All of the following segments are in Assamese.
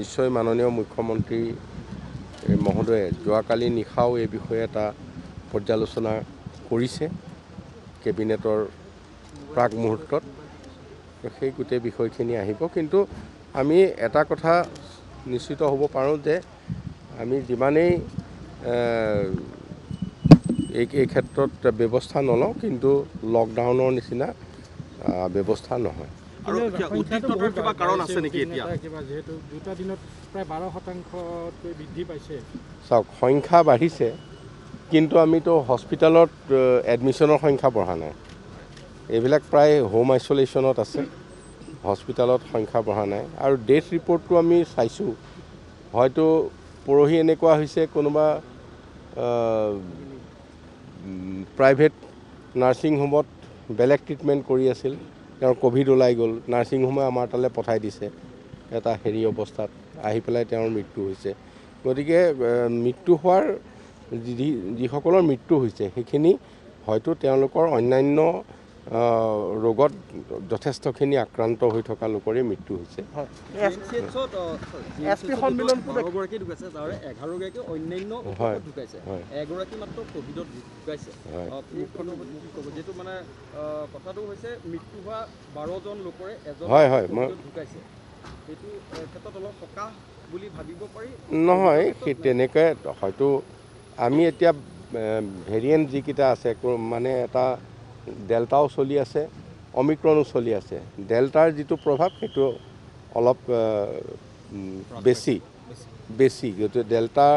নিশ্চয় মাননীয় মুখ্যমন্ত্ৰী মহোদয়ে যোৱাকালি নিশাও এই বিষয়ে এটা পৰ্যালোচনা কৰিছে কেবিনেটৰ প্ৰাক মুহূৰ্তত সেই গুটে বিষয়খিনি আহিব কিন্তু আমি এটা কথা নিশ্চিত হ'ব পাৰোঁ যে আমি যিমানেই এই ক্ষেত্ৰত ব্যৱস্থা নলওঁ কিন্তু লকডাউনৰ নিচিনা ব্যৱস্থা নহয় আৰু উদ্দিকতাৰ কিবা কাৰণ আছে নেকি এতিয়া কিবা যেহেতু দুটা দিনত প্ৰায় 12% বৃদ্ধি পাইছে চাওক সংখ্যা বাঢ়িছে কিন্তু আমি তো হস্পিটালত এডমিশনৰ সংখ্যা বঢ়া নাই এবিলাক প্ৰায় হোম আইসোলেশনত আছে হস্পিটালত সংখ্যা বঢ়া নাই আৰু ডেথ ৰিপৰ্টটো আমি চাইছো হয়তো পৰহি এনেকুৱা হৈছে কোনোবা প্ৰাইভেট নাৰ্সিং হোমত বেলেগ ট্ৰিটমেন্ট কৰি আছিল তেওঁ কোভিড ওলাই গল নাৰ্সিং হোমে আমাৰ তালে পঠাই দিছে এটা হেৰি অৱস্থাত আহি পেলাই তেওঁৰ মৃত্যু হৈছে গতিকে মৃত্যু হোৱাৰ যিসকলৰ মৃত্যু হৈছে সেইখিনি হয়তো তেওঁলোকৰ অন্যান্য ৰোগত যথেষ্টখিনি আক্ৰান্ত হৈ থকা লোকৰে মৃত্যু হৈছে নহয় তেনেকৈ হয়তো আমি এতিয়া ভেৰিয়েণ্ট যিকিটা আছে মানে এটা ডেল্টাও চলি আছে অমিক্ৰনো চলি আছে ডেল্টাৰ যেটো প্ৰভাৱ সেইটো অলপ বেছি গতে ডেল্টা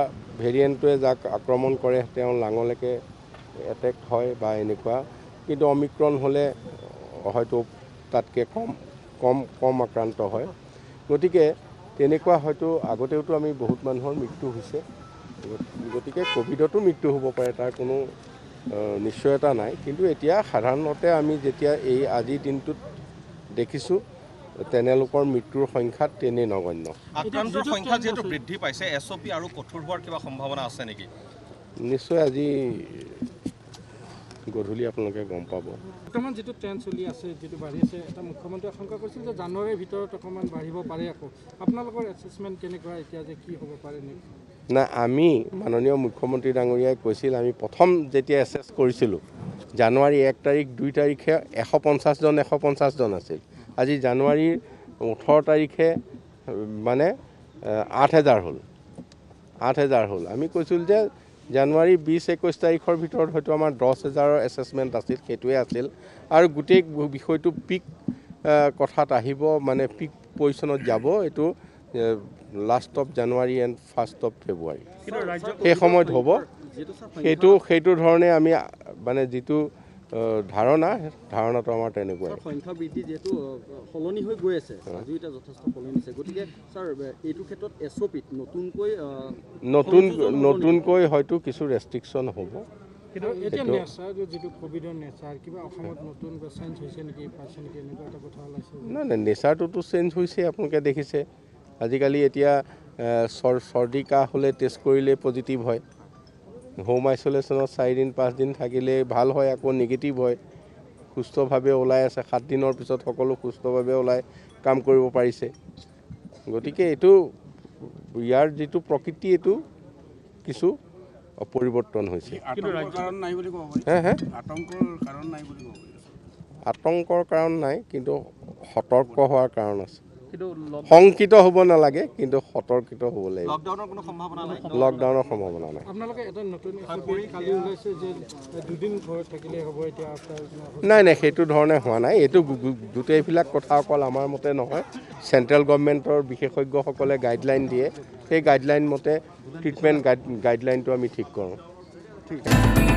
ভেৰিয়েণ্টটোৱে যাক আক্ৰমণ কৰে তেওঁ লাঙলেকে এটেক হয় বা এনেকুৱা কিন্তু অমিক্ৰন হলে হয়তো তাতকে কম আক্ৰান্ত হয় গতিকে তেনেকুৱা হয়তো আগতেওতো আমি বহুত মানুহৰ মৃত্যু হৈছে গতিকে কোভিডতো মৃত্যু হ'ব পাৰে তাৰ কোনো নিশ্চয়তা নাই কিন্তু এতিয়া সাধাৰণতে আমি যেতিয়া এই আজি দিনটোত দেখিছো তেনেলোকৰ মৃত্যুৰ সংখ্যা তেনে নগণ্য আক্ৰান্তৰ সংখ্যা যেটো বৃদ্ধি পাইছে এসপি আৰু কঠোৰ হোৱাৰ কিবা সম্ভাৱনা আছে নেকি নিশ্চয় আজি গধূলি আপোনালোকে গম পাব বৰ্তমান যেটো ট্ৰেন্ড চলি আছে যেটো বাঢ়ি আছে এটা মুখ্যমন্ত্ৰীয়ে আশংকা কৰিছিল যে জানুৱাৰীৰ ভিতৰত অকমান বাঢ়িব পাৰে আকৌ আপোনালোকৰ এসেসমেন্ট কেনেকুৱা এতিয়া যে কি হ'ব পাৰে নে না আমি মাননীয় মুখ্যমন্ত্রী ডাঙরিয়াই কৈছিল আমি প্রথম যেতিয়া এসেস করেছিল জানুয়ারি 1 তারিখ 2 তারিখে 150 জন 150 জন আছিল আজি জানুয়ারির 18 তারিখে মানে 8000 হল 8000 হল আমি কৈছিল যে জানুয়ারি 20-21 তাৰিখৰ ভিতৰত হয়তো আমাৰ 10000 এসেসমেন্ট আছিল কেটোৱে আছিল আৰু গুটেক বিষয়টো পিক কথাত আহিব মানে পিক পজিশনত যাব এটো last of January and first of February এই সময়ত হব সেইটো ধৰণে আমি মানে যেটো ধাৰণাটো আমাৰ তেনেকুৱা সংখ্যা বৃদ্ধি যেটো ফলনি হৈ গৈ আছে আজি এটা যথেষ্ট ফলনি আছে গতিকে স্যার এইটো ক্ষেত্ৰত এসওপিত নতুনকৈ হয়তো কিছু ৰেস্ট্ৰিকশন হ'ব কিন্তু এটা নেচাৰ যেটো কোভিডৰ নেচাৰ কিবা অসমত নতুন চেঞ্জ হৈছে নেকি পাৰ্চেন্ট এনেকুৱা এটা কথা ওলাইছে না না নেচাৰটো চেঞ্জ হৈছে আপোনালোকে দেখিছে আজিকালি এতিয়া সৰ্দি কাহ হলে টেস্ট কৰিলে পজিটিভ হয় হোম আইসোলেশনত 4 দিন 5 দিন থাকিলে ভাল হয় আকৌ নেগেটিভ হয় সুস্থভাৱে ওলাই আছে 7 দিনৰ পিছত সকলো সুস্থভাৱে ওলাই কাম কৰিব পাৰিছে গতিকে এটো ইয়াৰ যেটো প্ৰকৃতি এটো কিছু পৰিৱৰ্তন হৈছে কিন্তু কাৰণ নাই বুলি কব পাৰি আতংকৰ কাৰণ নাই বুলি কব পাৰি আতংকৰ কাৰণ নাই কিন্তু সতৰ্ক হোৱাৰ কাৰণ আছে সংকিত হব না লাগে কিন্তু সতৰ্কিত হব লাগে লকডাউনৰ কোনো সম্ভাৱনা নাই লকডাউনৰ সম্ভাৱনা নাই আপোনালোকে এটা নতুন এসপি কালি ওলাইছে যে দুদিন ঘৰত থাকিলে হ'ব এতিয়া আপোনাৰ নাই নাই সেইটো ধৰণে হোৱা নাই এটো দুটেইবিলাক কথা অকল আমাৰ মতে নহয় সেন্ট্ৰাল গভৰ্নমেন্টৰ বিশেষজ্ঞসকলে গাইডলাইন দিয়ে সেই গাইডলাইন মতে ট্ৰিটমেন্ট গাইডলাইনটো আমি ঠিক কৰোঁ ঠিক আছে